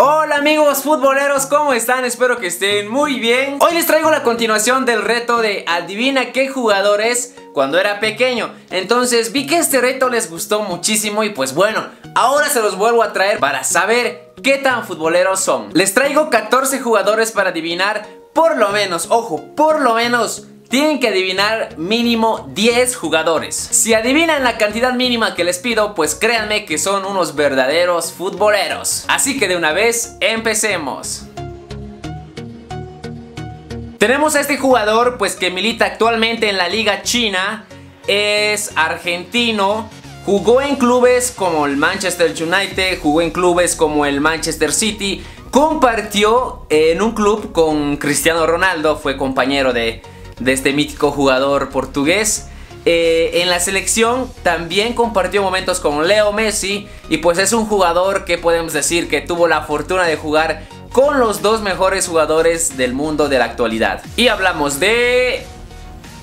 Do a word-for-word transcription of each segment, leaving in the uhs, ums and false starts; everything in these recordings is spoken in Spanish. Hola amigos futboleros, ¿cómo están? Espero que estén muy bien. Hoy les traigo la continuación del reto de adivina qué jugador es cuando era pequeño. Entonces vi que este reto les gustó muchísimo y pues bueno, ahora se los vuelvo a traer para saber qué tan futboleros son. Les traigo catorce jugadores para adivinar, por lo menos, ojo, por lo menos tienen que adivinar mínimo diez jugadores. Si adivinan la cantidad mínima que les pido, pues créanme que son unos verdaderos futboleros. Así que de una vez, empecemos. Tenemos a este jugador pues que milita actualmente en la Liga China. Es argentino. Jugó en clubes como el Manchester United, jugó en clubes como el Manchester City. Compartió en un club con Cristiano Ronaldo. Fue compañero de... de este mítico jugador portugués. eh, En la selección también compartió momentos con Leo Messi. Y pues es un jugador que podemos decir que tuvo la fortuna de jugar con los dos mejores jugadores del mundo de la actualidad. Y hablamos de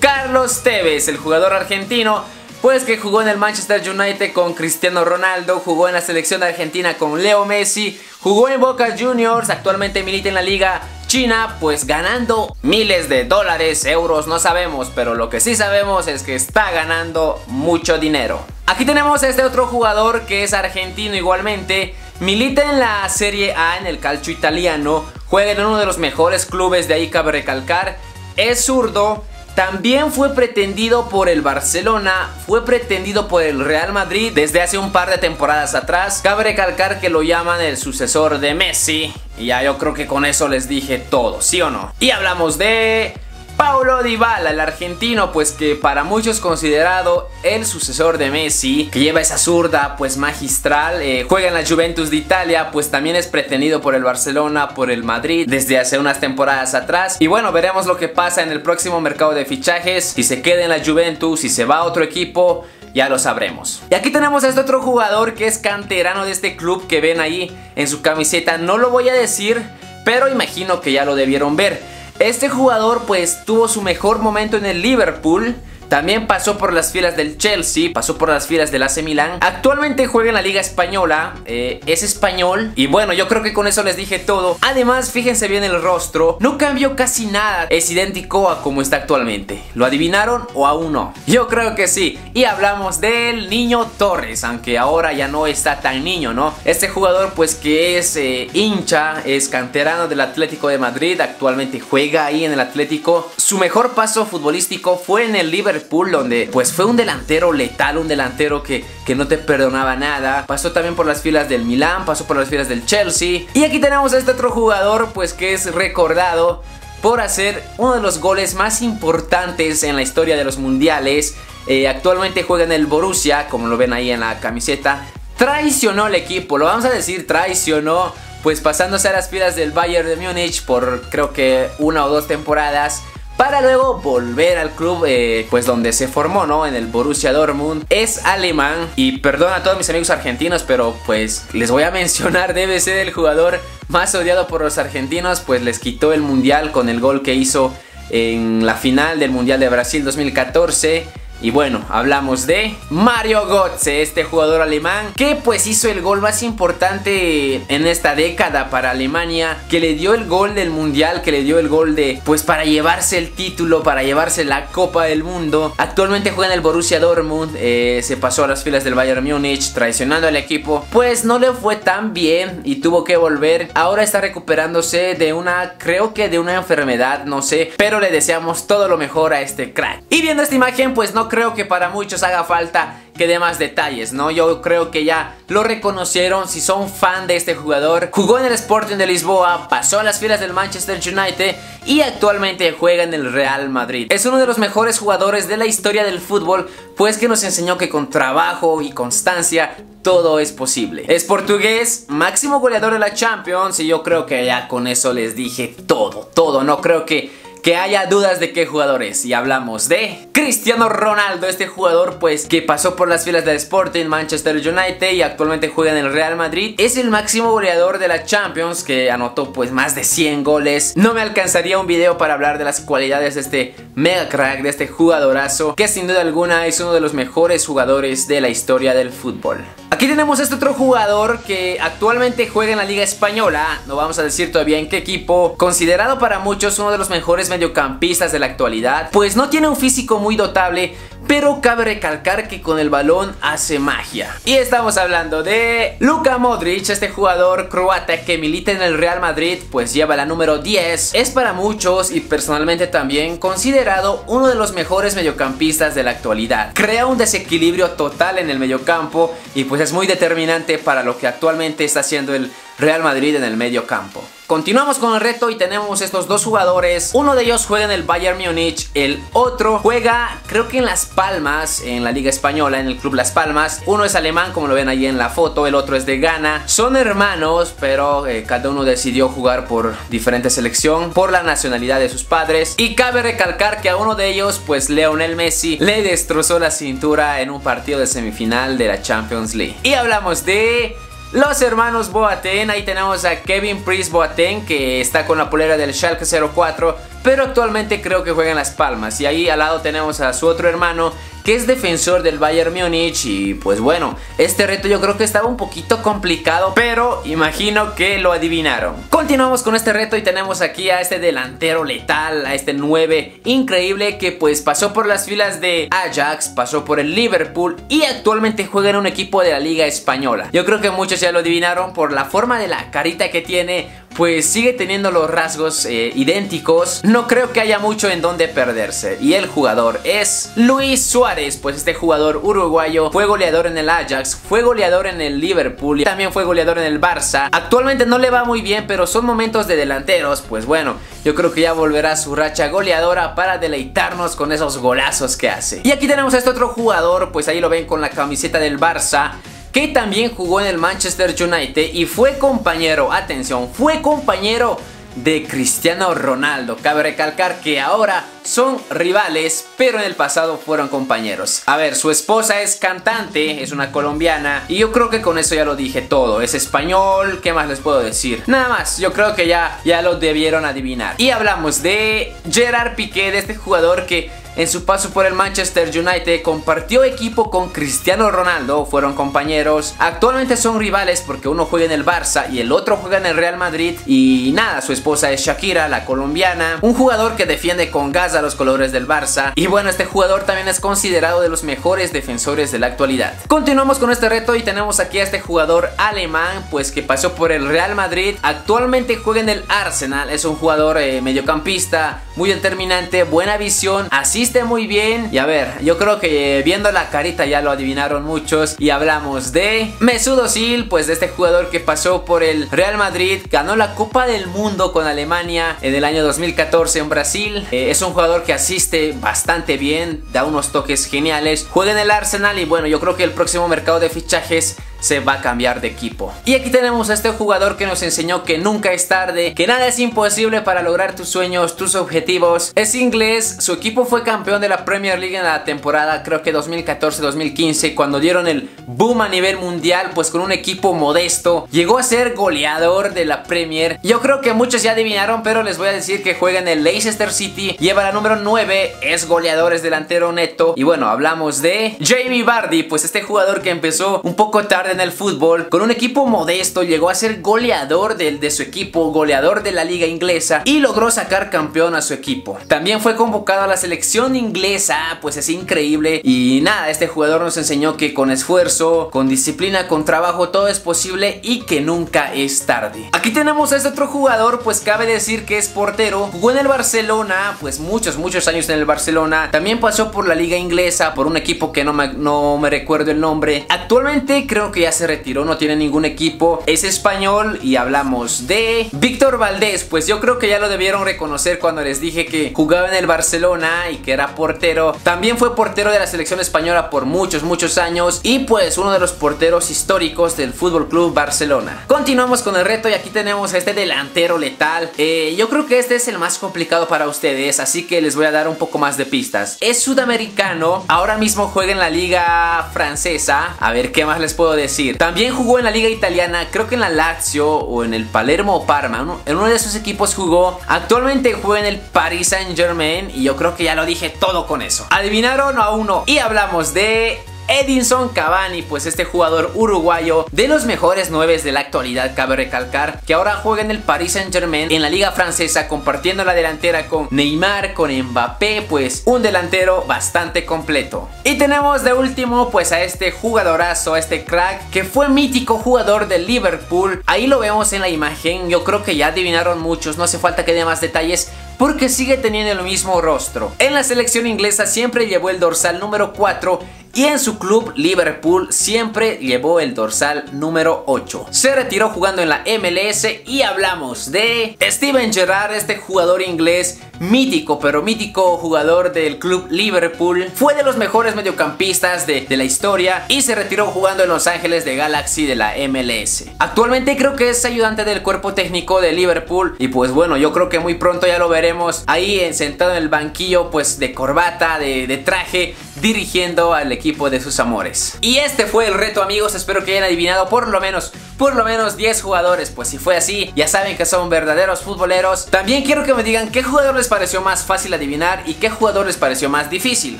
Carlos Tevez, el jugador argentino, pues que jugó en el Manchester United con Cristiano Ronaldo, jugó en la selección de Argentina con Leo Messi, jugó en Boca Juniors, actualmente milita en la Liga China, pues ganando miles de dólares, euros, no sabemos, pero lo que sí sabemos es que está ganando mucho dinero. Aquí tenemos a este otro jugador que es argentino igualmente, milita en la Serie A, en el calcio italiano, juega en uno de los mejores clubes de ahí, cabe recalcar, es zurdo. También fue pretendido por el Barcelona, fue pretendido por el Real Madrid desde hace un par de temporadas atrás. Cabe recalcar que lo llaman el sucesor de Messi. Y ya yo creo que con eso les dije todo, ¿sí o no? Y hablamos de Paulo Dybala, el argentino, pues que para muchos considerado el sucesor de Messi, que lleva esa zurda pues magistral. eh, Juega en la Juventus de Italia, pues también es pretendido por el Barcelona, por el Madrid desde hace unas temporadas atrás. Y bueno, veremos lo que pasa en el próximo mercado de fichajes. Si se queda en la Juventus, si se va a otro equipo, ya lo sabremos. Y aquí tenemos a este otro jugador que es canterano de este club que ven ahí en su camiseta. No lo voy a decir, pero imagino que ya lo debieron ver. Este jugador pues tuvo su mejor momento en el Liverpool, también pasó por las filas del Chelsea, pasó por las filas del A C Milan. Actualmente juega en la Liga Española, eh, es español. Y bueno, yo creo que con eso les dije todo. Además, fíjense bien el rostro, no cambió casi nada, es idéntico a como está actualmente. ¿Lo adivinaron o aún no? Yo creo que sí. Y hablamos del niño Torres, aunque ahora ya no está tan niño, ¿no? Este jugador pues que es eh, hincha, es canterano del Atlético de Madrid, actualmente juega ahí en el Atlético. Su mejor paso futbolístico fue en el Liverpool, donde pues fue un delantero letal, un delantero que, que no te perdonaba nada. Pasó también por las filas del Milán, pasó por las filas del Chelsea. Y aquí tenemos a este otro jugador pues que es recordado por hacer uno de los goles más importantes en la historia de los mundiales. eh, Actualmente juega en el Borussia, como lo ven ahí en la camiseta. Traicionó el equipo, lo vamos a decir, traicionó, pues pasándose a las filas del Bayern de Múnich por creo que una o dos temporadas, para luego volver al club eh, pues donde se formó, ¿no? En el Borussia Dortmund. Es alemán. Y perdón a todos mis amigos argentinos, pero pues les voy a mencionar, debe ser el jugador más odiado por los argentinos, pues les quitó el mundial con el gol que hizo en la final del mundial de Brasil dos mil catorce. Y bueno, hablamos de Mario Götze, este jugador alemán que pues hizo el gol más importante en esta década para Alemania, que le dio el gol del mundial, que le dio el gol de pues para llevarse el título, para llevarse la Copa del Mundo. Actualmente juega en el Borussia Dortmund. eh, Se pasó a las filas del Bayern Múnich, traicionando al equipo, pues no le fue tan bien y tuvo que volver. Ahora está recuperándose de una, creo que de una enfermedad, no sé, pero le deseamos todo lo mejor a este crack. Y viendo esta imagen pues no creo que para muchos haga falta que dé más detalles, ¿no? Yo creo que ya lo reconocieron si son fan de este jugador. Jugó en el Sporting de Lisboa, pasó a las filas del Manchester United y actualmente juega en el Real Madrid. Es uno de los mejores jugadores de la historia del fútbol, pues que nos enseñó que con trabajo y constancia todo es posible. Es portugués, máximo goleador de la Champions, y yo creo que ya con eso les dije todo, todo. No creo que que haya dudas de qué jugador es. Y hablamos de Cristiano Ronaldo, este jugador pues que pasó por las filas del Sporting, Manchester United y actualmente juega en el Real Madrid. Es el máximo goleador de la Champions, que anotó pues más de cien goles. No me alcanzaría un video para hablar de las cualidades de este mega crack, de este jugadorazo, que sin duda alguna es uno de los mejores jugadores de la historia del fútbol. Aquí tenemos este otro jugador que actualmente juega en la Liga Española. No vamos a decir todavía en qué equipo, considerado para muchos uno de los mejores mediocampistas de la actualidad. Pues no tiene un físico muy dotable, pero cabe recalcar que con el balón hace magia. Y estamos hablando de Luka Modric, este jugador croata que milita en el Real Madrid, pues lleva la número diez. Es para muchos y personalmente también considerado uno de los mejores mediocampistas de la actualidad. Crea un desequilibrio total en el mediocampo y pues es muy determinante para lo que actualmente está haciendo el Real Madrid en el mediocampo. Continuamos con el reto y tenemos estos dos jugadores. Uno de ellos juega en el Bayern Múnich, el otro juega creo que en Las Palmas, en la Liga Española, en el club Las Palmas. Uno es alemán, como lo ven ahí en la foto, el otro es de Ghana. Son hermanos, pero eh, cada uno decidió jugar por diferente selección, por la nacionalidad de sus padres. Y cabe recalcar que a uno de ellos, pues Lionel Messi, le destrozó la cintura en un partido de semifinal de la Champions League. Y hablamos de los hermanos Boateng. Ahí tenemos a Kevin Prince Boateng, que está con la polera del Schalke cero cuatro, pero actualmente creo que juega en Las Palmas. Y ahí al lado tenemos a su otro hermano, que es defensor del Bayern Múnich. Y pues bueno, este reto yo creo que estaba un poquito complicado, pero imagino que lo adivinaron. Continuamos con este reto y tenemos aquí a este delantero letal, a este nueve increíble, que pues pasó por las filas de Ajax, pasó por el Liverpool y actualmente juega en un equipo de la Liga Española. Yo creo que muchos ya lo adivinaron por la forma de la carita que tiene. Pues sigue teniendo los rasgos eh, idénticos. No creo que haya mucho en donde perderse. Y el jugador es Luis Suárez. Pues este jugador uruguayo fue goleador en el Ajax, fue goleador en el Liverpool y también fue goleador en el Barça. Actualmente no le va muy bien, pero son momentos de delanteros. Pues bueno, yo creo que ya volverá su racha goleadora para deleitarnos con esos golazos que hace. Y aquí tenemos a este otro jugador. Pues ahí lo ven con la camiseta del Barça, que también jugó en el Manchester United y fue compañero, atención, fue compañero de Cristiano Ronaldo. Cabe recalcar que ahora son rivales, pero en el pasado fueron compañeros. A ver, su esposa es cantante, es una colombiana, y yo creo que con eso ya lo dije todo. Es español, ¿qué más les puedo decir? Nada más, yo creo que ya, ya lo debieron adivinar. Y hablamos de Gerard Piqué, de este jugador que en su paso por el Manchester United compartió equipo con Cristiano Ronaldo, fueron compañeros. Actualmente son rivales porque uno juega en el Barça y el otro juega en el Real Madrid. Y nada, su esposa es Shakira, la colombiana, un jugador que defiende con gas a los colores del Barça. Y bueno, este jugador también es considerado de los mejores defensores de la actualidad. Continuamos con este reto y tenemos aquí a este jugador alemán, pues que pasó por el Real Madrid, actualmente juega en el Arsenal. Es un jugador eh, mediocampista, muy determinante, buena visión, así muy bien. Y a ver, yo creo que eh, viendo la carita ya lo adivinaron muchos. Y hablamos de Mesut Özil, pues de este jugador que pasó por el Real Madrid, ganó la Copa del Mundo con Alemania en el año dos mil catorce en Brasil. Eh, es un jugador que asiste bastante bien, da unos toques geniales, juega en el Arsenal y bueno, yo creo que el próximo mercado de fichajes se va a cambiar de equipo. Y aquí tenemos a este jugador que nos enseñó que nunca es tarde, que nada es imposible para lograr tus sueños, tus objetivos. Es inglés, su equipo fue campeón de la Premier League en la temporada creo que dos mil catorce dos mil quince, cuando dieron el boom a nivel mundial. Pues con un equipo modesto llegó a ser goleador de la Premier. Yo creo que muchos ya adivinaron, pero les voy a decir que juega en el Leicester City, lleva la número nueve, es goleador, es delantero neto. Y bueno, hablamos de Jamie Vardy, pues este jugador que empezó un poco tarde en el fútbol, con un equipo modesto llegó a ser goleador de, de su equipo, goleador de la liga inglesa y logró sacar campeón a su equipo. También fue convocado a la selección inglesa, pues es increíble. Y nada, este jugador nos enseñó que con esfuerzo, con disciplina, con trabajo, todo es posible y que nunca es tarde. Aquí tenemos a este otro jugador, pues cabe decir que es portero, jugó en el Barcelona, pues muchos, muchos años en el Barcelona, también pasó por la liga inglesa, por un equipo que no me, no me recuerdo el nombre. Actualmente creo que ya se retiró, no tiene ningún equipo, es español. Y hablamos de Víctor Valdés. Pues yo creo que ya lo debieron reconocer cuando les dije que jugaba en el Barcelona y que era portero. También fue portero de la selección española por muchos, muchos años, y pues uno de los porteros históricos del Fútbol Club Barcelona. Continuamos con el reto y aquí tenemos a este delantero letal. eh, Yo creo que este es el más complicado para ustedes, así que les voy a dar un poco más de pistas. Es sudamericano, ahora mismo juega en la liga francesa. A ver, ¿qué más les puedo decir? También jugó en la liga italiana, creo que en la Lazio o en el Palermo o Parma, ¿no? En uno de esos equipos jugó. Actualmente juega en el Paris Saint Germain y yo creo que ya lo dije todo con eso. ¿Adivinaron a uno? Y hablamos de Edinson Cavani, pues este jugador uruguayo de los mejores nueve de la actualidad, cabe recalcar, que ahora juega en el Paris Saint Germain en la liga francesa, compartiendo la delantera con Neymar, con Mbappé, pues un delantero bastante completo. Y tenemos de último pues a este jugadorazo, a este crack que fue mítico jugador de Liverpool. Ahí lo vemos en la imagen, yo creo que ya adivinaron muchos, no hace falta que dé más detalles porque sigue teniendo el mismo rostro. En la selección inglesa siempre llevó el dorsal número cuatro y en su club Liverpool siempre llevó el dorsal número ocho. Se retiró jugando en la M L S y hablamos de Steven Gerrard, este jugador inglés mítico, pero mítico jugador del club Liverpool. Fue de los mejores mediocampistas de, de la historia y se retiró jugando en Los Ángeles de Galaxy de la M L S. Actualmente creo que es ayudante del cuerpo técnico de Liverpool y pues bueno, yo creo que muy pronto ya lo veremos ahí sentado en el banquillo, pues de corbata, de, de traje, dirigiendo al equipo de sus amores. Y este fue el reto, amigos. Espero que hayan adivinado por lo menos por lo menos diez jugadores. Pues si fue así, ya saben que son verdaderos futboleros. También quiero que me digan qué jugador les pareció más fácil adivinar y qué jugador les pareció más difícil.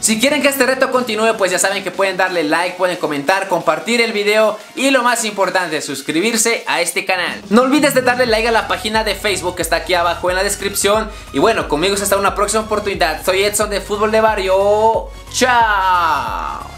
Si quieren que este reto continúe, pues ya saben que pueden darle like, pueden comentar, compartir el video y lo más importante, suscribirse a este canal. No olvides de darle like a la página de Facebook que está aquí abajo en la descripción. Y bueno, conmigo es hasta una próxima oportunidad. Soy Edson de Fútbol de Barrio. ¡Chao!